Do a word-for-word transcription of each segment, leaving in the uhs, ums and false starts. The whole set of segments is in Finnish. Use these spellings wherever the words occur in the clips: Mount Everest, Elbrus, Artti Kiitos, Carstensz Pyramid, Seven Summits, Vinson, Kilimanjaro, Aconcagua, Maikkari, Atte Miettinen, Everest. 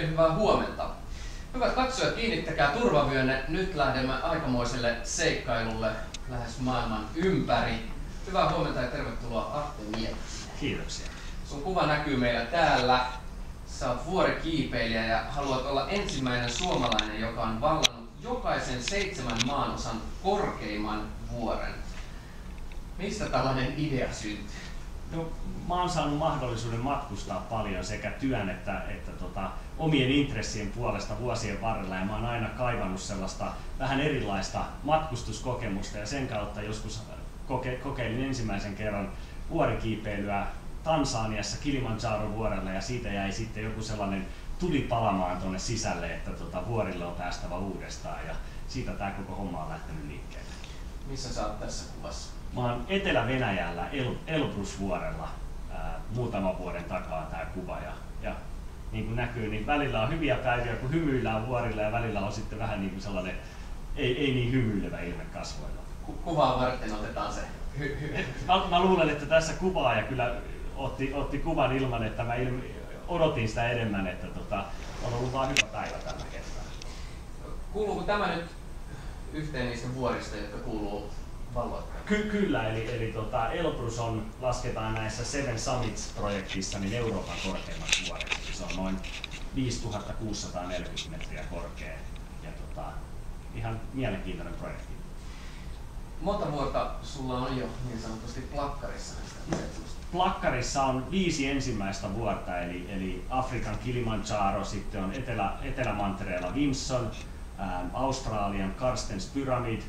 Oikein hyvää huomenta. Hyvät katsojat, kiinnittäkää turvavyönne. Nyt lähdemme aikamoiselle seikkailulle lähes maailman ympäri. Hyvää huomenta ja tervetuloa Artti Kiitokseen. Kiitoksia. Sun kuva näkyy meillä täällä. Sä oot vuorikiipeilijä ja haluat olla ensimmäinen suomalainen, joka on vallannut jokaisen seitsemän maanosan korkeimman vuoren. Mistä tällainen idea syntyi? No, mä oon saanut mahdollisuuden matkustaa paljon sekä työn että, että tota, omien intressien puolesta vuosien varrella, ja mä oon aina kaivannut sellaista vähän erilaista matkustuskokemusta, ja sen kautta joskus koke, kokeilin ensimmäisen kerran vuorikiipeilyä Tansaniassa Kilimanjaro-vuorella, ja siitä jäi sitten joku sellainen tuli palamaan tuonne sisälle, että tota, vuorille on päästävä uudestaan, ja siitä tää koko homma on lähtenyt liikkeelle. Missä sä oot tässä kuvassa? Mä oon Etelä-Venäjällä El Elbrus-vuorella ää, muutaman vuoden takaa tää kuva, ja, ja niin kuin näkyy, niin välillä on hyviä päiviä, kun hymyillään vuorilla, ja välillä on sitten vähän niin kuin sellainen ei, ei niin hymyilevä ilme kasvoilla. Kuvaa varten otetaan se. mä, mä luulen, että tässä kuvaaja kyllä otti, otti kuvan ilman, että mä ilme, odotin sitä enemmän, että tota, on ollut vaan hyvä päivä tällä kertaa. Kuuluuko tämä nyt yhteen niistä vuorista, jotka kuuluu? Ky kyllä, eli, eli tota, Elbrus on, lasketaan näissä Seven Summits-projektissa niin Euroopan korkeimmaksi vuoreksi. Se on noin viisituhatta kuusisataaneljäkymmentä metriä korkea, ja tota, ihan mielenkiintoinen projekti. Monta vuotta sulla on jo niin sanotusti plakkarissa? Plakkarissa on viisi ensimmäistä vuotta, eli, eli Afrikan Kilimanjaro, sitten on Etelä, Etelä-Mantereella Vinson, äm, Australian Carstensz Pyramid,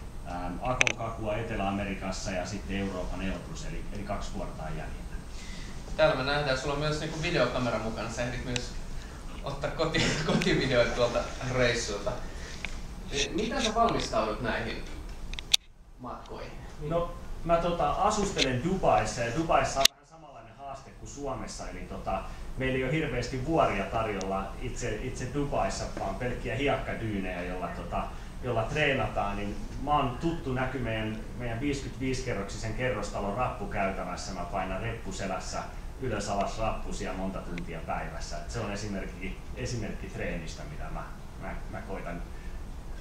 Aconcagua Etelä-Amerikassa ja sitten Euroopan Elbrus, eli, eli kaksi vuortaa jäljellä. Täällä me nähdään, sulla on myös niin kuin videokamera mukana, sä ehdit myös ottaa koti, kotivideoita tuolta reissuilta. Miten sä valmistaudut näihin matkoihin? No, mä tota, asustelen Dubaissa, ja Dubaissa on vähän samanlainen haaste kuin Suomessa, eli tota, meillä ei ole hirveästi vuoria tarjolla itse, itse Dubaissa, vaan pelkkiä hiekkadyynejä, jolla tota, jolla treenataan, niin mä oon tuttu näky meidän, meidän viisikymmentäviisikerroksisen kerrostalon rappukäytävässä. Mä painan reppuselässä ylös alas rappusia monta tuntia päivässä. Et se on esimerkki, esimerkki treenistä, mitä mä, mä, mä koitan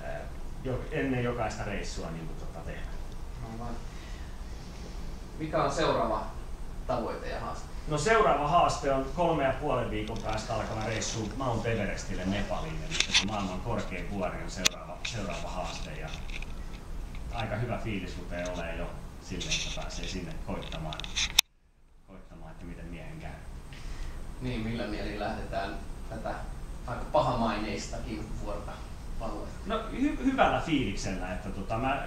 ää, jo, ennen jokaista reissua niin tota, tehdä. Mikä on seuraava tavoite ja haaste? No, seuraava haaste on kolme ja puolen viikon päästä alkava reissu Mount Everestille Nepaliin, eli maailman korkein vuori on seuraava, seuraava haaste, ja aika hyvä fiilis rupeaa olemaan jo sille, että pääsee sinne koittamaan, koittamaan että miten miehen käy. Niin, millä mieli lähdetään tätä aika pahamaineistakin vuorta valuetta? No, hy hyvällä fiiliksellä, että tota, mä,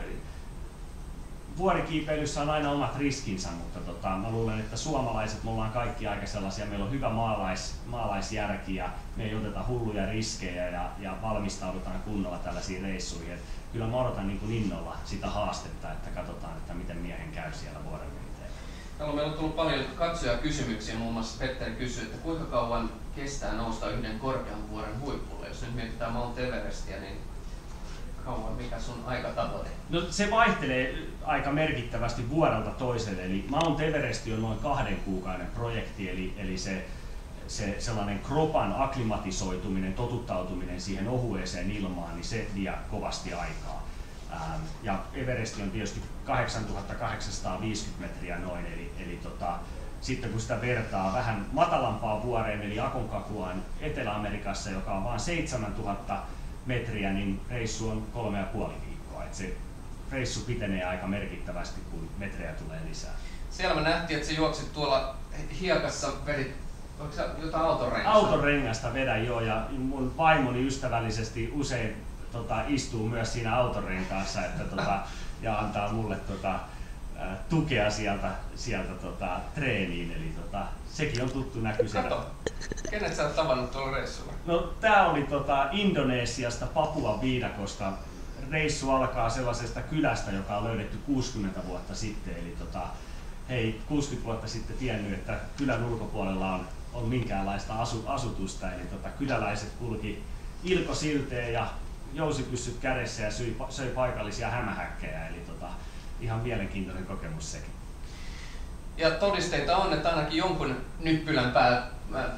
vuorikiipeilyssä on aina omat riskinsä, mutta tota, mä luulen, että suomalaiset, me ollaan kaikki aika sellaisia, meillä on hyvä maalais, maalaisjärki, ja me ei oteta hulluja riskejä ja, ja valmistaudutaan kunnolla tällaisiin reissuihin. Et kyllä mä odotan niin kuin innolla sitä haastetta, että katsotaan, että miten miehen käy siellä vuoren yliteellä. Täällä on meillä on tullut paljon katsoja kysymyksiä, muun muassa Petteri kysyi, että kuinka kauan kestää nousta yhden korkean vuoren huipulle, jos nyt mietitään Mount Everestia, niin kauan, mikä sun aikatavoite? No, se vaihtelee aika merkittävästi vuorelta toiselle, eli Mount Everest on noin kahden kuukauden projekti, eli, eli se, se sellainen kropan aklimatisoituminen, totuttautuminen siihen ohueeseen ilmaan, niin se vie kovasti aikaa. Ähm, ja Everest on tietysti kahdeksantuhatta kahdeksansataaviisikymmentä metriä noin, eli, eli tota, sitten kun sitä vertaa vähän matalampaan vuoreen, eli Aconcaguaan Etelä-Amerikassa, joka on vain seitsemäntuhatta metriä, niin reissu on kolme ja puoli viikkoa. Et se reissu pitenee aika merkittävästi, kun metrejä tulee lisää. Siellä me nähtiin, että se juoksit tuolla hiekassa, vedit jotain autorengasta? Autorengasta vedän, joo, ja mun vaimoni ystävällisesti usein tota, istuu myös siinä autorenkaassa, että, tota, ja antaa mulle tota, tukea sieltä, sieltä tota, treeniin, eli tota, sekin on tuttu näky siellä. Kenet sä oot tavannut tuolla reissulla? No, tää oli tota, Indonesiasta Papuan viidakosta. Reissu alkaa sellaisesta kylästä, joka on löydetty kuusikymmentä vuotta sitten, eli tota, hei, kuusikymmentä vuotta sitten tiennyt, että kylän ulkopuolella on, on minkäänlaista asu, asutusta, eli tota, kyläläiset kulki ilkosilteen ja jousipyssyt kädessä ja söi, söi paikallisia hämähäkkejä, eli tota, ihan mielenkiintoinen kokemus sekin. Ja todisteita on, että ainakin jonkun nyppylän päälle,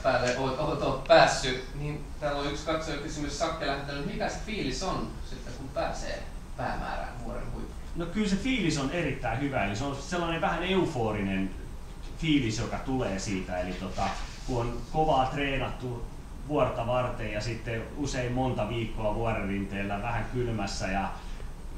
päälle olet, olet, olet päässyt. Niin täällä on yksi katsojakysymys Sakke lähettänyt, mikä se fiilis on sitten kun pääsee päämäärään vuoren huipulle? No kyllä se fiilis on erittäin hyvä, eli se on sellainen vähän euforinen fiilis, joka tulee siitä, eli tota, kun on kovaa treenattu vuorta varten ja sitten usein monta viikkoa vuoren rinteellä vähän kylmässä ja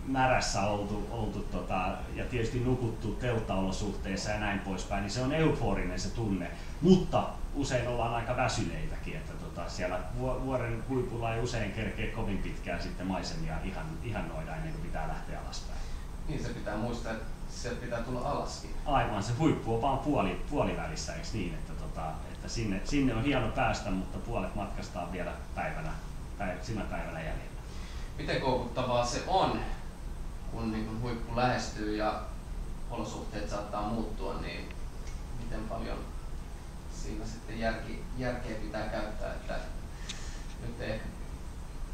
märässä oltu, oltu tota, ja tietysti nukuttu telttaolosuhteissa ja näin poispäin, niin se on euforinen se tunne, mutta usein ollaan aika väsyneitäkin, että tota, siellä vuoren huipulla ei usein kerkeä kovin pitkään sitten maisemia ihan, ihan noida ennen kuin pitää lähteä alaspäin. Niin se pitää muistaa, että sieltä pitää tulla alaskin. Aivan, se huippu on vaan puoli, puolivälissä, eikö niin, että, tota, että sinne, sinne on hieno päästä, mutta puolet matkastaan vielä päivänä, päivänä, sinä päivänä jäljellä. Miten koukuttavaa se on, kun niin kun huippu lähestyy ja olosuhteet saattaa muuttua, niin miten paljon siinä sitten järki, järkeä pitää käyttää, että nyt ei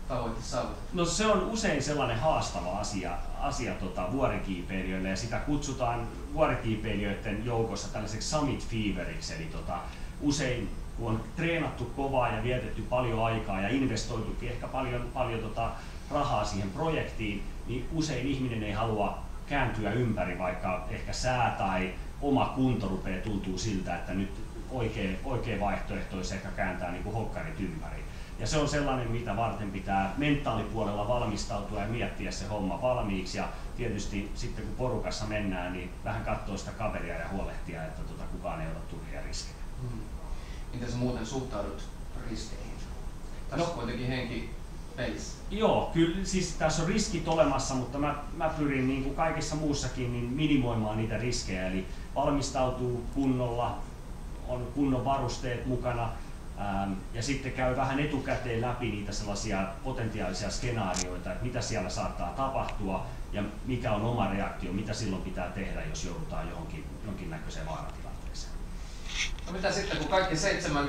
tavoite saavuttaa? No se on usein sellainen haastava asia, asia tota, vuorikiipeilijöille, ja sitä kutsutaan vuorikiipeilijöiden joukossa tällaiseksi summit feveriksi, eli tota, usein kun on treenattu kovaa ja vietetty paljon aikaa ja investoitukin ehkä paljon, paljon tota, rahaa siihen projektiin, niin usein ihminen ei halua kääntyä ympäri, vaikka ehkä sää tai oma kunto rupeaa tuntuu siltä, että nyt oikea, oikea vaihtoehto olisi ehkä kääntää niin kuin hokkarit ympäri. Ja se on sellainen, mitä varten pitää mentaalipuolella valmistautua ja miettiä se homma valmiiksi. Ja tietysti sitten kun porukassa mennään, niin vähän katsoa sitä kaveria ja huolehtia, että tuota, kukaan ei ota turhia riskejä. Hmm. Miten sä muuten suhtaudut riskeihin? Tässä no. on kuitenkin henki. Peis. Joo, kyllä siis tässä on riskit olemassa, mutta mä, mä pyrin niin kuin kaikessa muussakin niin minimoimaan niitä riskejä, eli valmistautuu kunnolla, on kunnon varusteet mukana äm, ja sitten käy vähän etukäteen läpi niitä sellaisia potentiaalisia skenaarioita, että mitä siellä saattaa tapahtua ja mikä on oma reaktio, mitä silloin pitää tehdä, jos joudutaan johonkin, jonkinnäköiseen vaaratilanteeseen. No mitä sitten, kun kaikki seitsemän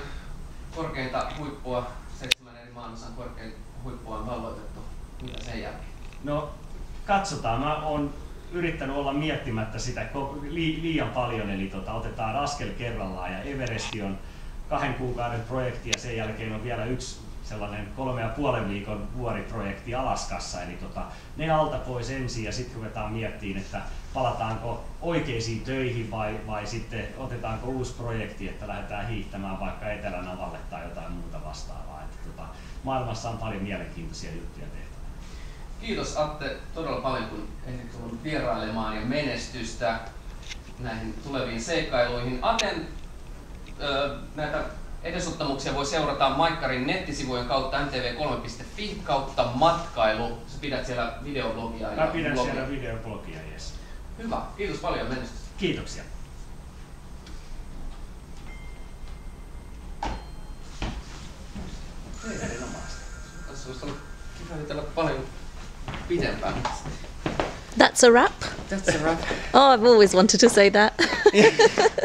korkeinta huippua, seitsemän eri maanosan korkeinta huippua on valloitettu. Mitä sen jälkeen? No katsotaan. Mä oon yrittänyt olla miettimättä sitä liian paljon, eli tota, otetaan askel kerrallaan ja Everesti on kahden kuukauden projekti ja sen jälkeen on vielä yksi sellainen kolme ja puolen viikon vuoriprojekti Alaskassa, eli tota, ne alta pois ensin ja sitten ruvetaan miettimään, että palataanko oikeisiin töihin vai, vai sitten otetaanko uusi projekti, että lähdetään hiihtämään vaikka etelän avalle tai jotain muuta vastaavaa. Että tota, maailmassa on paljon mielenkiintoisia juttuja tehtävä. Kiitos Atte todella paljon, kun ehdit tullut vierailemaan ja menestystä näihin tuleviin seikkailuihin. Aten öö, näitä edesottamuksia voi seurata Maikkarin nettisivujen kautta m t v kolme piste f i kautta matkailu. Sä pidät siellä videoblogia. Mä pidän blogia. siellä videoblogia, yes. Hyvä, kiitos paljon menestystä. Kiitoksia. That's a wrap. That's a wrap. Oh, I've always wanted to say that.